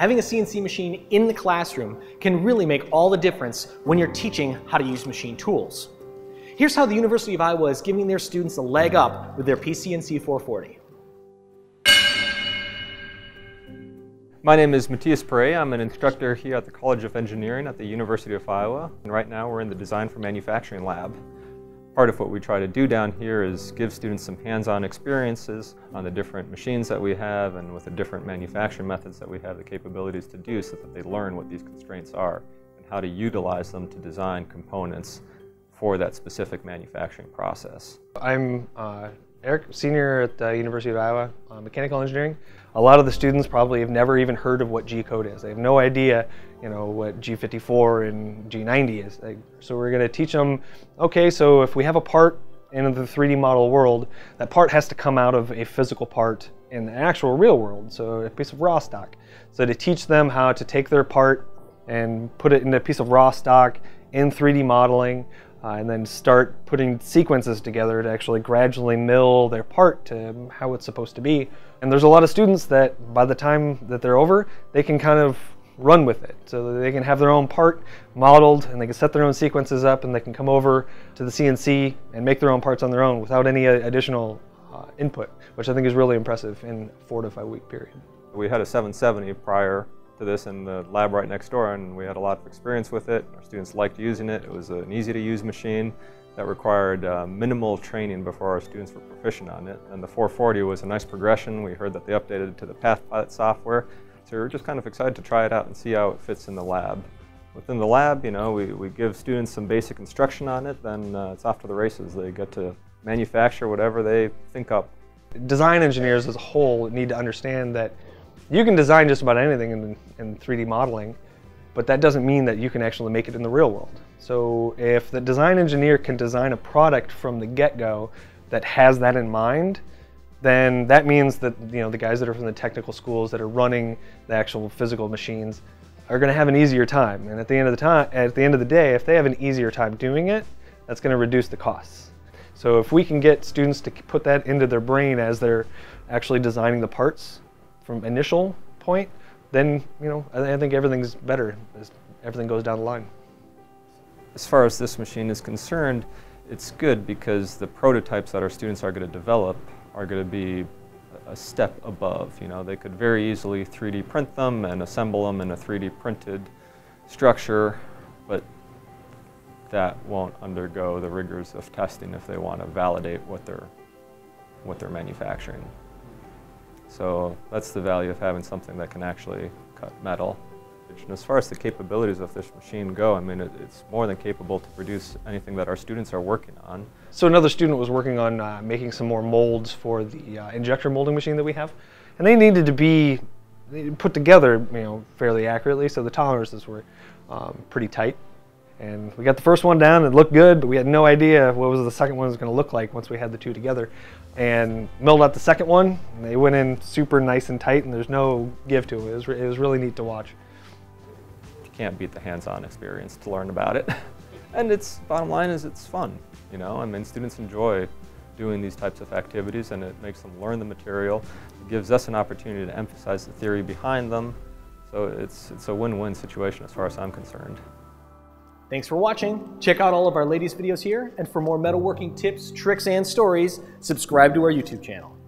Having a CNC machine in the classroom can really make all the difference when you're teaching how to use machine tools. Here's how the University of Iowa is giving their students a leg up with their PCNC 440. My name is Matthias Perret. I'm an instructor here at the College of Engineering at the University of Iowa. And right now we're in the Design for Manufacturing lab. Part of what we try to do down here is give students some hands-on experiences on the different machines that we have and with the different manufacturing methods that we have the capabilities to do so that they learn what these constraints are and how to utilize them to design components for that specific manufacturing process. I'm Eric, senior at the University of Iowa, Mechanical Engineering. A lot of the students probably have never even heard of what G-code is. They have no idea, you know, what G54 and G90 is. So we're going to teach them, okay, so if we have a part in the 3D model world, that part has to come out of a physical part in the actual real world, so a piece of raw stock. So to teach them how to take their part and put it in a piece of raw stock in 3D modeling, and then start putting sequences together to actually gradually mill their part to how it's supposed to be. And there's a lot of students that by the time that they're over, they can kind of run with it. So they can have their own part modeled and they can set their own sequences up and they can come over to the CNC and make their own parts on their own without any additional input, which I think is really impressive in a 4 to 5 week period. We had a 770 prior to this in the lab right next door, and we had a lot of experience with it. Our students liked using it. It was an easy-to-use machine that required minimal training before our students were proficient on it. And the 440 was a nice progression. We heard that they updated it to the PathPilot software, so we were just kind of excited to try it out and see how it fits in the lab. Within the lab, you know, we give students some basic instruction on it, then it's off to the races. They get to manufacture whatever they think up. Design engineers as a whole need to understand that you can design just about anything in 3D modeling, but that doesn't mean that you can actually make it in the real world. So if the design engineer can design a product from the get-go that has that in mind, then that means that, you know, the guys that are from the technical schools that are running the actual physical machines are going to have an easier time. And at the end of the day, if they have an easier time doing it, that's going to reduce the costs. So if we can get students to put that into their brain as they're actually designing the parts from initial point, then, you know, I think everything's better as everything goes down the line. As far as this machine is concerned, it's good because the prototypes that our students are going to develop are going to be a step above. You know, they could very easily 3D print them and assemble them in a 3D printed structure, but that won't undergo the rigors of testing if they want to validate what they're manufacturing. So that's the value of having something that can actually cut metal. And as far as the capabilities of this machine go, I mean, it's more than capable to produce anything that our students are working on. So another student was working on making some more molds for the injector molding machine that we have, and they needed to be put together, you know, fairly accurately, so the tolerances were pretty tight. And we got the first one down, it looked good, but we had no idea what was the second one was going to look like once we had the two together. And milled out the second one, and they went in super nice and tight, and there's no give to it. It was really neat to watch. You can't beat the hands-on experience to learn about it. And its bottom line is it's fun, you know? I mean, students enjoy doing these types of activities, and it makes them learn the material. It gives us an opportunity to emphasize the theory behind them. So it's a win-win situation as far as I'm concerned. Thanks for watching. Check out all of our latest videos here, and for more metalworking tips, tricks, and stories, subscribe to our YouTube channel.